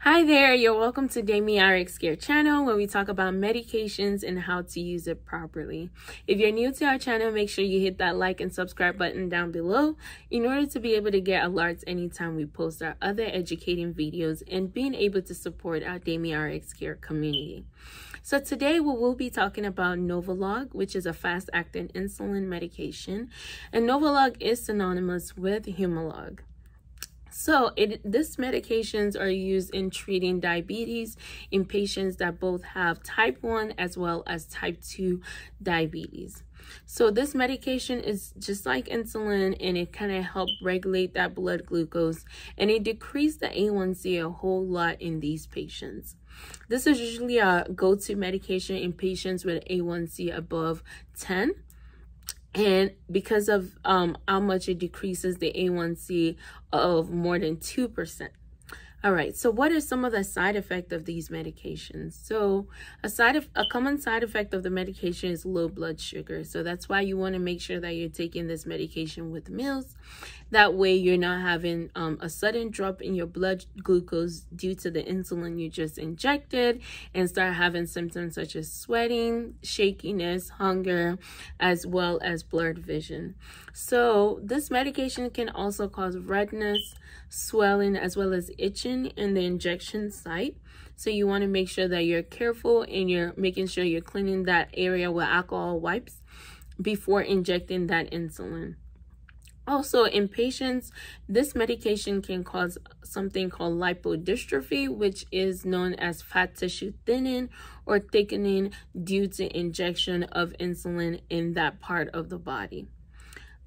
Hi there, you're welcome to DEMIRxCARE channel where we talk about medications and how to use it properly. If you're new to our channel, make sure you hit that like and subscribe button down below in order to be able to get alerts anytime we post our other educating videos and being able to support our DEMIRxCARE community. So today we will be talking about Novolog, which is a fast-acting insulin medication, and Novolog is synonymous with Humalog. So these medications are used in treating diabetes in patients that both have type 1 as well as type 2 diabetes. So this medication is just like insulin, and it kind of helps regulate that blood glucose, and it decreased the A1C a whole lot in these patients. This is usually a go-to medication in patients with A1C above 10. And because of how much it decreases the A1C of more than 2%. All right, so what are some of the side effects of these medications? So a common side effect of the medication is low blood sugar. So that's why you want to make sure that you're taking this medication with meals. That way you're not having a sudden drop in your blood glucose due to the insulin you just injected and start having symptoms such as sweating, shakiness, hunger, as well as blurred vision. So this medication can also cause redness, swelling, as well as itching in the injection site. So you want to make sure that you're careful and you're making sure you're cleaning that area with alcohol wipes before injecting that insulin. Also, in patients, this medication can cause something called lipodystrophy, which is known as fat tissue thinning or thickening due to injection of insulin in that part of the body.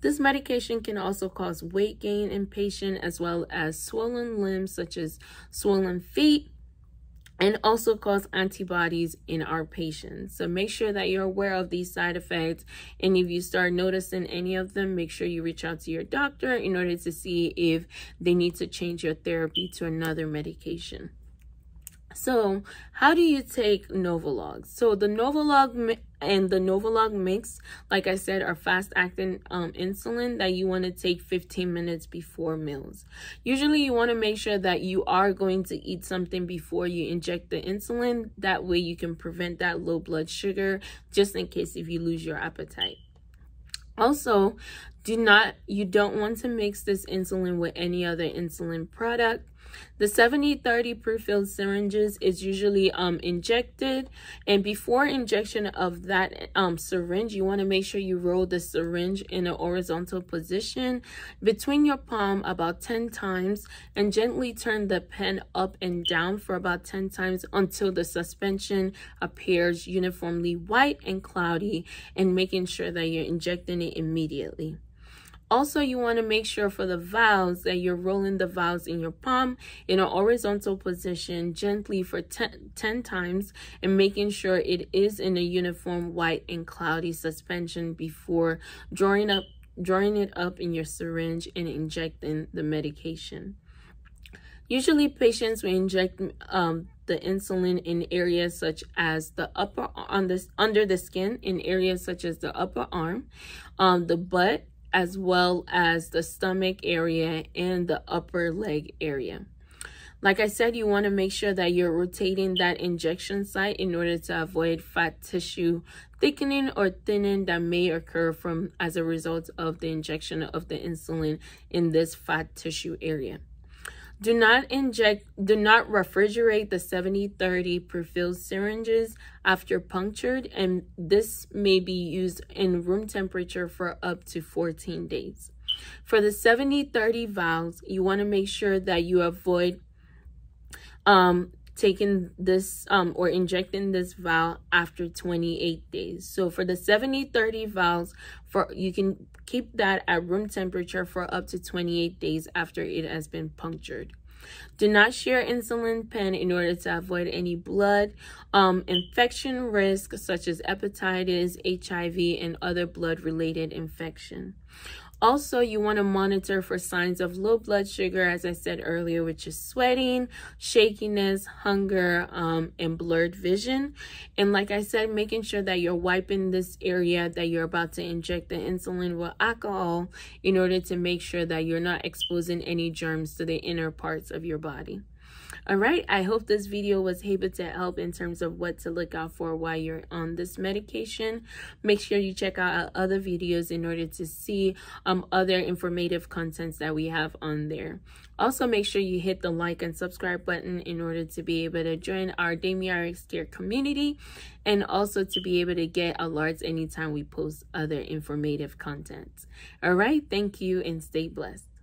This medication can also cause weight gain in patients, as well as swollen limbs such as swollen feet, and also cause antibodies in our patients. So make sure that you're aware of these side effects, and if you start noticing any of them, make sure you reach out to your doctor in order to see if they need to change your therapy to another medication. So how do you take Novolog? So the Novolog and the Novolog mix, like I said, are fast-acting insulin that you want to take 15 minutes before meals. Usually you want to make sure that you are going to eat something before you inject the insulin. That way you can prevent that low blood sugar, just in case if you lose your appetite. Also, you don't want to mix this insulin with any other insulin product. The 70/30 pre-filled syringes is usually injected, and before injection of that syringe, you want to make sure you roll the syringe in a horizontal position between your palm about 10 times and gently turn the pen up and down for about 10 times until the suspension appears uniformly white and cloudy, and making sure that you're injecting it immediately. Also, you want to make sure for the vials that you're rolling the vials in your palm in a horizontal position gently for 10 times, and making sure it is in a uniform white and cloudy suspension before drawing it up in your syringe and injecting the medication. Usually patients will inject the insulin in areas such as the upper under the skin, in areas such as the upper arm, the butt, as well as the stomach area and the upper leg area. Like I said, you want to make sure that you're rotating that injection site in order to avoid fat tissue thickening or thinning that may occur as a result of the injection of the insulin in this fat tissue area. Do not refrigerate the 70/30 pre-filled syringes after punctured, and this may be used in room temperature for up to 14 days. For the 70/30 vials, you want to make sure that you avoid taking this or injecting this vial after 28 days. So for the 70/30 vials, you can keep that at room temperature for up to 28 days after it has been punctured. Do not share insulin pen in order to avoid any blood infection risk such as hepatitis, HIV, and other blood-related infection. Also, you want to monitor for signs of low blood sugar, as I said earlier, which is sweating, shakiness, hunger, and blurred vision. And like I said, making sure that you're wiping this area that you're about to inject the insulin with alcohol in order to make sure that you're not exposing any germs to the inner parts of your body. All right, I hope this video was able to help in terms of what to look out for while you're on this medication. Make sure you check out our other videos in order to see other informative contents that we have on there. Also, make sure you hit the like and subscribe button in order to be able to join our DEMIRxCARE community and also to be able to get alerts anytime we post other informative content. All right, thank you and stay blessed.